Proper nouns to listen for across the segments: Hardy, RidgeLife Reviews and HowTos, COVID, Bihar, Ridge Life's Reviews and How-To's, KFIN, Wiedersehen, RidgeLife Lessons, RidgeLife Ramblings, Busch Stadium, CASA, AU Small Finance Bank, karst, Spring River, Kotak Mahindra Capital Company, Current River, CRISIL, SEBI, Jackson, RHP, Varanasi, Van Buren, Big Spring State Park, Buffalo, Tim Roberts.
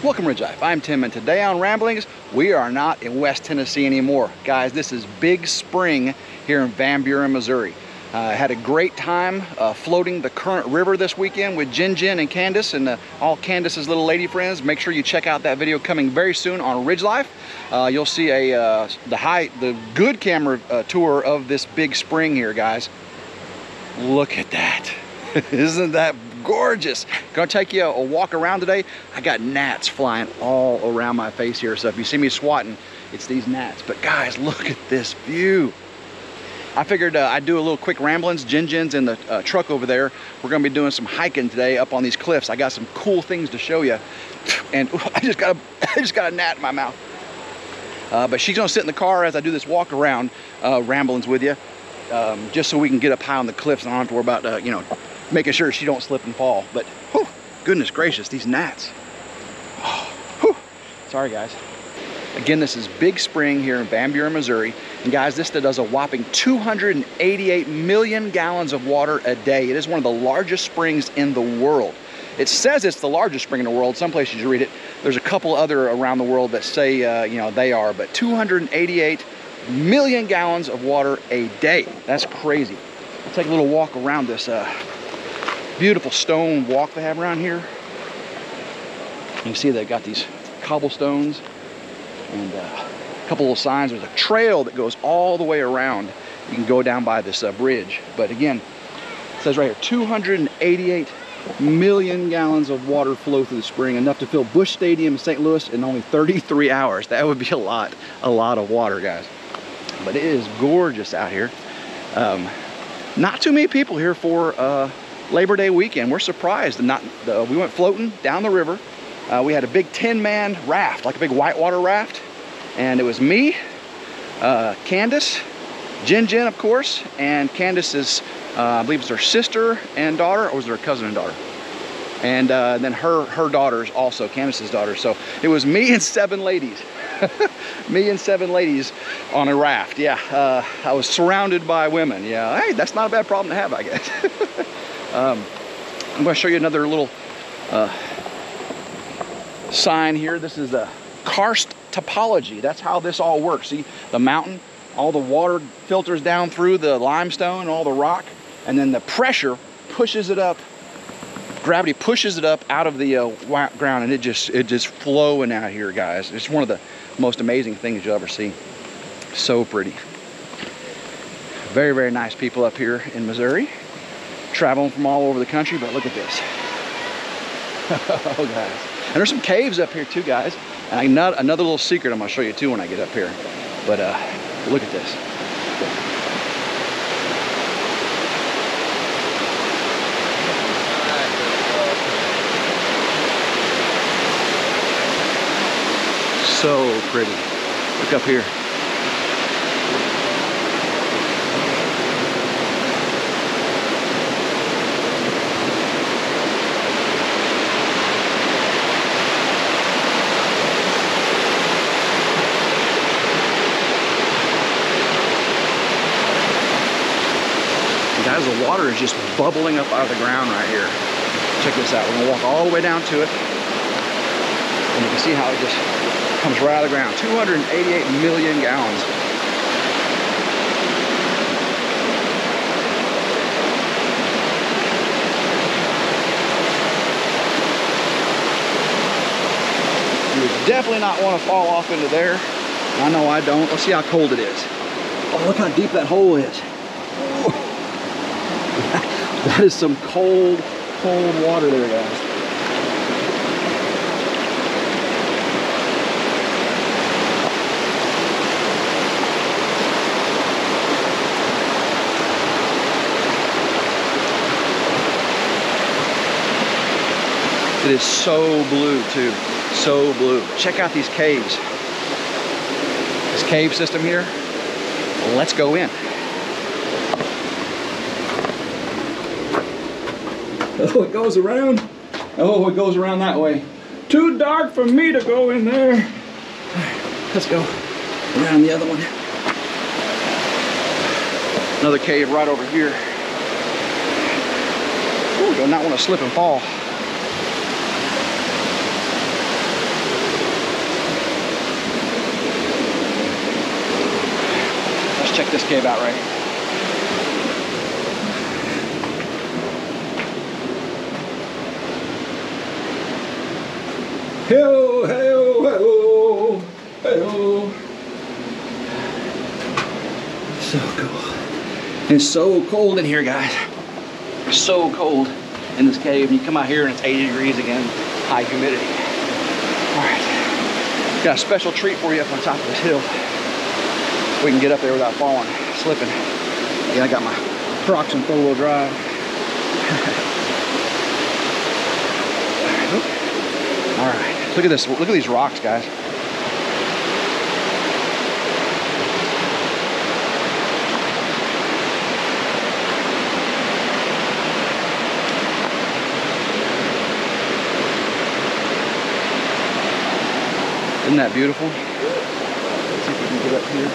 Welcome Ridge Life, I'm Tim, and today on Ramblings, we are not in West Tennessee anymore. Guys, this is Big Spring here in Van Buren, Missouri. I had a great time floating the Current River this weekend with Jin and Candace and all Candace's little lady friends. Make sure you check out that video coming very soon on Ridge Life. You'll see the good camera tour of this Big Spring here, guys. Look at that. Isn't that gorgeous? Gonna take you a walk around today. I got gnats flying all around my face here, so if you see me swatting, it's these gnats. But guys, look at this view. I figured I'd do a little quick ramblings. Jin's in the truck over there. We're gonna be doing some hiking today up on these cliffs. I got some cool things to show you, and ooh, I just got a gnat in my mouth. But she's gonna sit in the car as I do this walk around ramblings with you, just so we can get up high on the cliffs and I don't have to worry about you know, making sure she don't slip and fall. But whew, goodness gracious, these gnats. Oh, whew. Sorry guys. Again, this is Big Spring here in Van Buren, Missouri. And guys, this does a whopping 288 million gallons of water a day. It is one of the largest springs in the world. It says it's the largest spring in the world. Some places you read it. There's a couple other around the world that say, you know, they are. But 288 million gallons of water a day. That's crazy. I'll take a little walk around this beautiful stone walk they have around here. You can see they've got these cobblestones and a couple little signs. There's a trail that goes all the way around. You can go down by this bridge. But again, it says right here, 288 million gallons of water flow through the spring, enough to fill Busch Stadium in St. Louis in only 33 hours. That would be a lot of water, guys. But it is gorgeous out here. Not too many people here for Labor Day weekend. We're surprised. We went floating down the river. We had a big 10-man raft, like a big whitewater raft. And it was me, Candace, Jin, of course, and Candace's, I believe it's her sister and daughter, or was it her cousin and daughter? And then her daughters also, Candace's daughter. So it was me and 7 ladies. Me and 7 ladies on a raft, yeah. I was surrounded by women, yeah. Hey, that's not a bad problem to have, I guess. I'm gonna show you another little sign here. This is the karst topology. That's how this all works. See, the mountain, all the water filters down through the limestone and all the rock, and then the pressure pushes it up. Gravity pushes it up out of the ground, and it just flowing out here, guys. It's one of the most amazing things you'll ever see. So pretty. Very, very nice people up here in Missouri, traveling from all over the country. But look at this. Oh, guys. And there's some caves up here too, guys. And another little secret I'm gonna show you too when I get up here. But look at this. So pretty. Look up here. Guys, the water is just bubbling up out of the ground right here. Check this out. We're gonna walk all the way down to it, and you can see how it just comes right out of the ground. 288 million gallons. You would definitely not want to fall off into there. I know I don't. Let's see how cold it is. Oh, look how deep that hole is. That is some cold, cold water there, guys. It is so blue, too. So blue. Check out these caves. This cave system here. Let's go in. Oh, it goes around. Oh, it goes around that way. Too dark for me to go in there. All right, let's go around the other one. Another cave right over here. Ooh, do not want to slip and fall. check this cave out right here. Hey-oh, hey-oh, hey-oh, hey-oh. So cool. It's so cold in here, guys. So cold in this cave. And you come out here and it's 80 degrees again, high humidity. All right, got a special treat for you up on top of this hill. We can get up there without falling, slipping. Yeah, I got my Crocs and four-wheel drive. All right, look at this. Look at these rocks, guys. Isn't that beautiful? Let's see if we can get up here.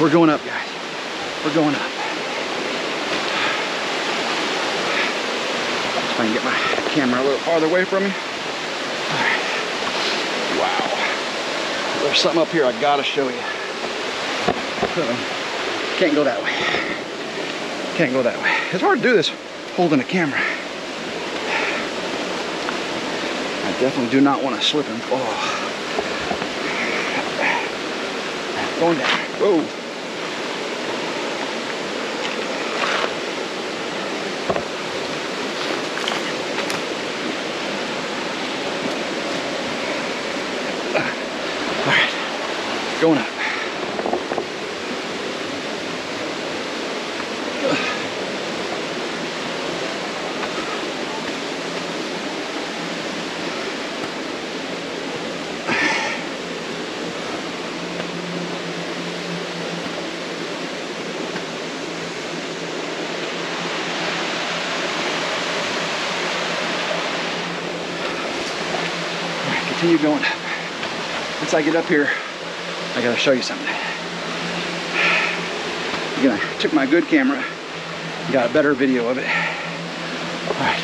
We're going up, guys. We're going up. Let's try and get my camera a little farther away from me. All right. Wow. There's something up here I gotta show you. Can't go that way. Can't go that way. It's hard to do this holding a camera. I definitely do not want to slip and fall. Oh. Going down. Whoa. Going up. All right, continue going up. Once I get up here, I gotta show you something. Again, I took my good camera and got a better video of it. All right.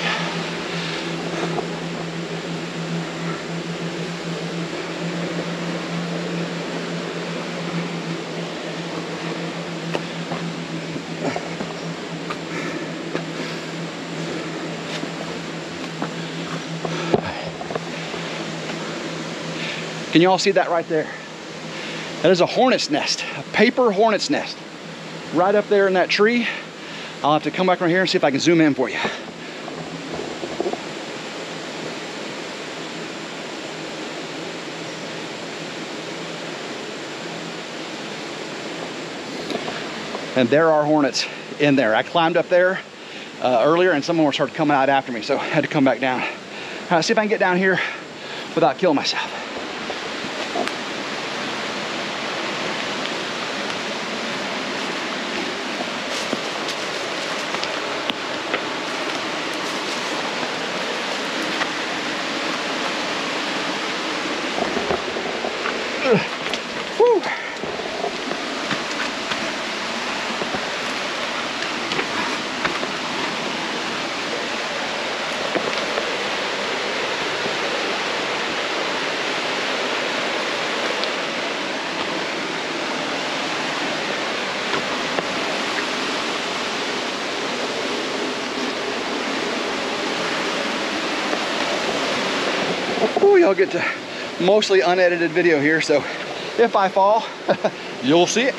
Can you all see that right there? That is a hornet's nest, a paper hornet's nest. Right up there in that tree. I'll have to come back right here and see if I can zoom in for you. And there are hornets in there. I climbed up there earlier and some of them started coming out after me, so I had to come back down. All right, see if I can get down here without killing myself. Y'all get to mostly unedited video here, so if I fall, you'll see it.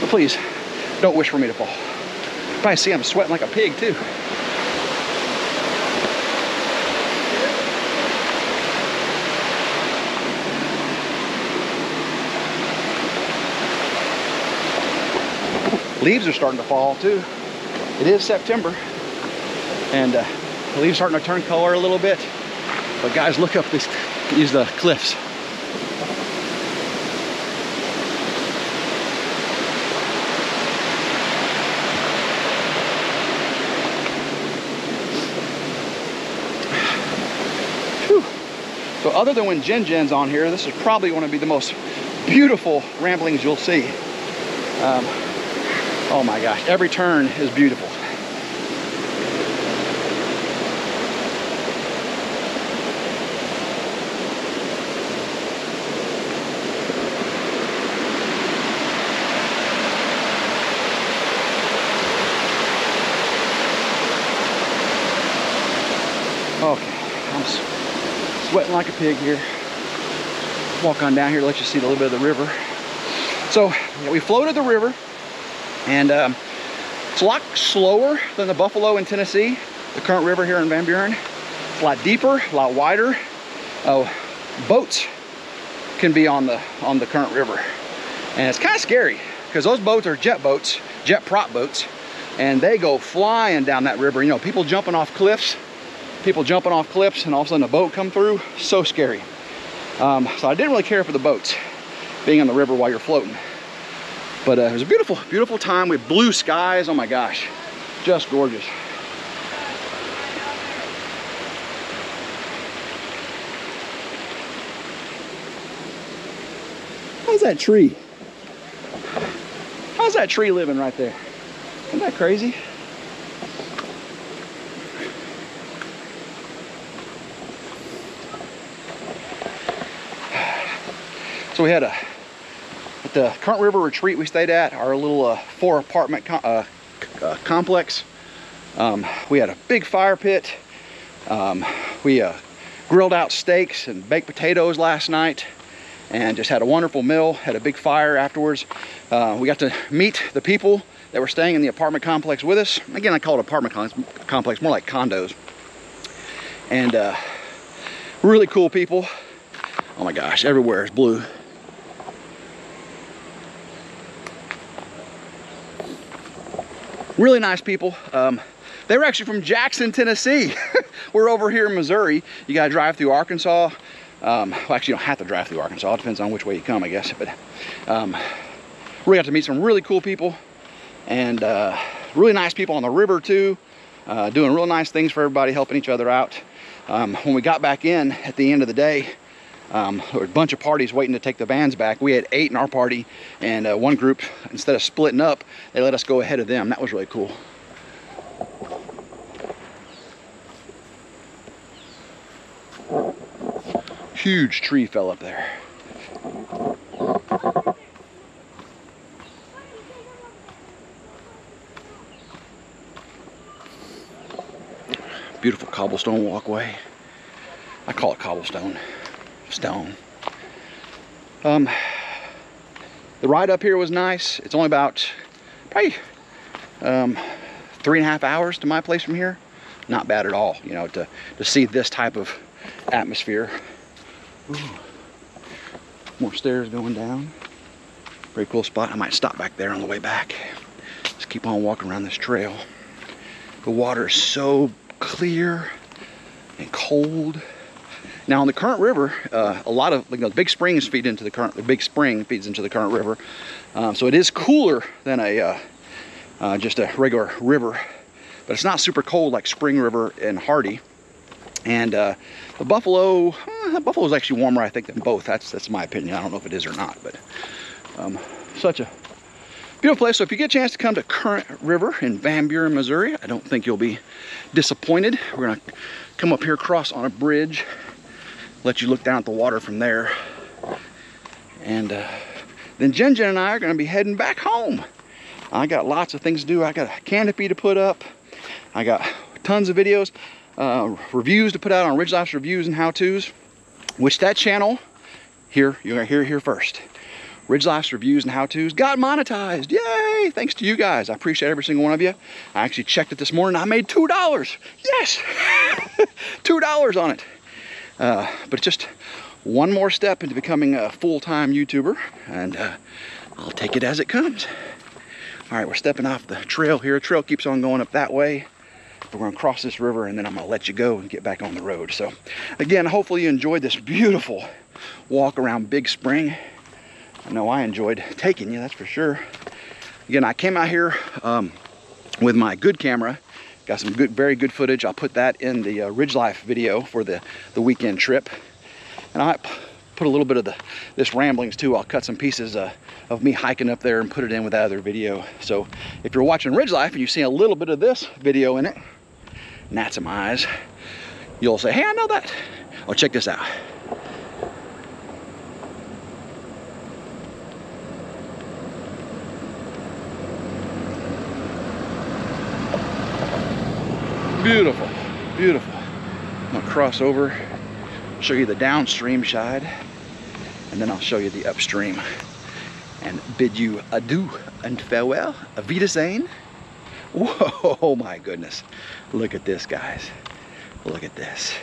But please, don't wish for me to fall. You probably see I'm sweating like a pig too. Leaves are starting to fall too. It is September, and the leaves starting to turn color a little bit. But guys, look up these the cliffs. Whew. So other than when Jen Jen's on here, this is probably going to be the most beautiful ramblings you'll see. Oh my gosh, every turn is beautiful. Sweating like a pig here. Walk on down here, let you see a little bit of the river. So yeah, we floated the river, and it's a lot slower than the Buffalo in Tennessee, the Current River here in Van Buren. It's a lot deeper, a lot wider. Boats can be on the Current River, and it's kind of scary because those boats are jet boats, jet prop boats, and they go flying down that river. You know, people jumping off cliffs. People jumping off cliffs, and all of a sudden a boat come through. So scary. So I didn't really care for the boats being on the river while you're floating. But it was a beautiful, beautiful time with blue skies. Oh my gosh, just gorgeous. How's that tree? How's that tree living right there? Isn't that crazy? So we had at the Current River retreat we stayed at, our little four apartment complex, we had a big fire pit. We grilled out steaks and baked potatoes last night and just had a wonderful meal, had a big fire afterwards. We got to meet the people that were staying in the apartment complex with us. Again, I call it apartment complex, more like condos. And really cool people. Oh my gosh, everywhere is blue. Really nice people. They were actually from Jackson, Tennessee. We're over here in Missouri. You gotta drive through Arkansas. Well, actually you don't have to drive through Arkansas. It depends on which way you come, I guess. But we got to meet some really cool people, and really nice people on the river too. Doing real nice things for everybody, helping each other out. When we got back in at the end of the day, there were a bunch of parties waiting to take the vans back. We had 8 in our party, and one group, instead of splitting up, they let us go ahead of them. That was really cool. Huge tree fell up there. Beautiful cobblestone walkway. I call it cobblestone. The ride up here was nice. It's only about probably 3.5 hours to my place from here. Not bad at all, you know, to see this type of atmosphere. Ooh. More stairs going down. Pretty cool spot. I might stop back there on the way back. Just keep on walking around this trail. The water is so clear and cold. Now on the Current River, a lot of, the big springs feed into the Current. The big spring feeds into the Current River, so it is cooler than a just a regular river, but it's not super cold like Spring River and Hardy. And the Buffalo, Buffalo is actually warmer, I think, than both. That's my opinion. I don't know if it is or not, but such a beautiful place. So if you get a chance to come to Current River in Van Buren, Missouri, I don't think you'll be disappointed. We're gonna come up here, cross on a bridge. Let you look down at the water from there. And then Jen and I are gonna be heading back home. I got lots of things to do. I got a canopy to put up. I got tons of videos, reviews to put out on Ridge Life's Reviews and How-To's, which that channel, here, you're gonna hear it here first. Ridge Life's Reviews and How-To's got monetized. Yay, thanks to you guys. I appreciate every single one of you. I actually checked it this morning. I made $2. Yes, $2 on it. But it's just one more step into becoming a full-time YouTuber, and I'll take it as it comes. All right, we're stepping off the trail here. The trail keeps on going up that way. But we're gonna cross this river, and then I'm gonna let you go and get back on the road. So again, hopefully you enjoyed this beautiful walk around Big Spring. I know I enjoyed taking you, that's for sure. Again, I came out here with my good camera. Got some good, very good footage. I'll put that in the Ridge Life video for the weekend trip. And I put a little bit of this ramblings too. I'll cut some pieces of me hiking up there and put it in with that other video. So if you're watching Ridge Life and you see a little bit of this video in it, gnats in my eyes, you'll say, hey, I know that. Oh, check this out. Beautiful, beautiful. I'm gonna cross over, show you the downstream side, and then I'll show you the upstream and bid you adieu and farewell. A Wiedersehen. Whoa, my goodness. Look at this, guys. Look at this.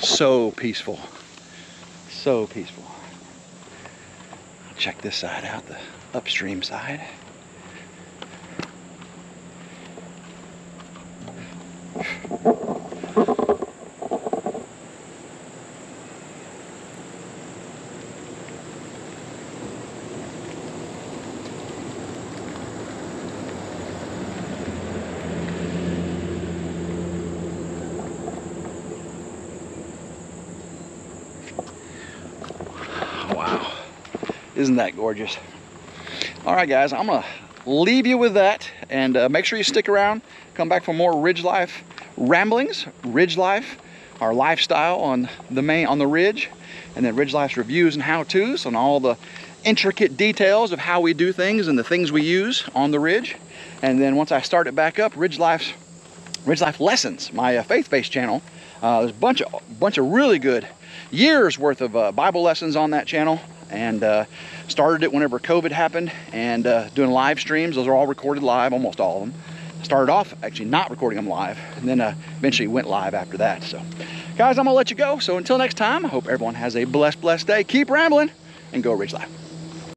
So peaceful, so peaceful. Check this side out, the upstream side. Isn't that gorgeous? All right, guys, I'm gonna leave you with that, and make sure you stick around. Come back for more Ridge Life ramblings, Ridge Life, our lifestyle on the ridge, and then Ridge Life's reviews and how-tos on all the intricate details of how we do things and the things we use on the ridge. And then once I start it back up, Ridge Life Lessons, my faith-based channel. There's a bunch of really good years worth of Bible lessons on that channel. And started it whenever COVID happened, and doing live streams. Those are all recorded live, almost all of them. Started off actually not recording them live, and then eventually went live after that. So guys, I'm gonna let you go. So until next time, I hope everyone has a blessed day. Keep rambling and go Ridge Life.